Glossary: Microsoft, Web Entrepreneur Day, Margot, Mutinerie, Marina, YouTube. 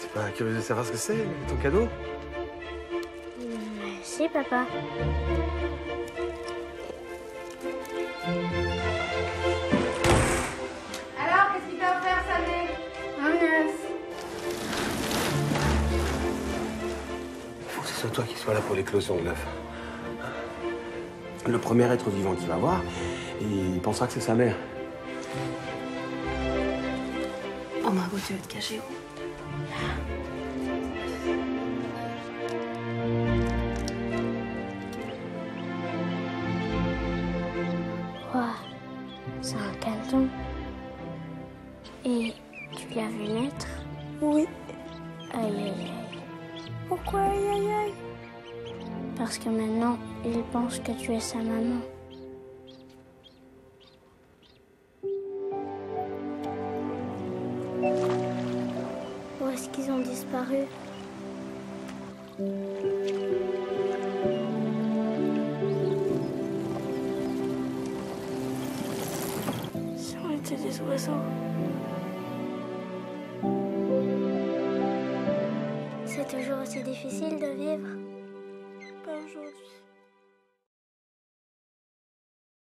T'es pas curieuse de savoir ce que c'est, ton cadeau? Si, papa. Alors, qu'est-ce qu'il t'a offert, Salé? Un œuf. Faut que ce soit toi qui sois là pour l'éclosion de l'œuf. Le premier être vivant qu'il va voir, il pensera que c'est sa mère. Oh Margot, tu vas te cacher où? C'est un canton. Et tu l'as vu naître? Oui. Aïe, aïe, aïe. Pourquoi aïe, aïe, aïe? Parce que maintenant, il pense que tu es sa maman. Où est-ce qu'ils ont disparu? Des oiseaux. C'est toujours aussi difficile de vivre. Pas aujourd'hui.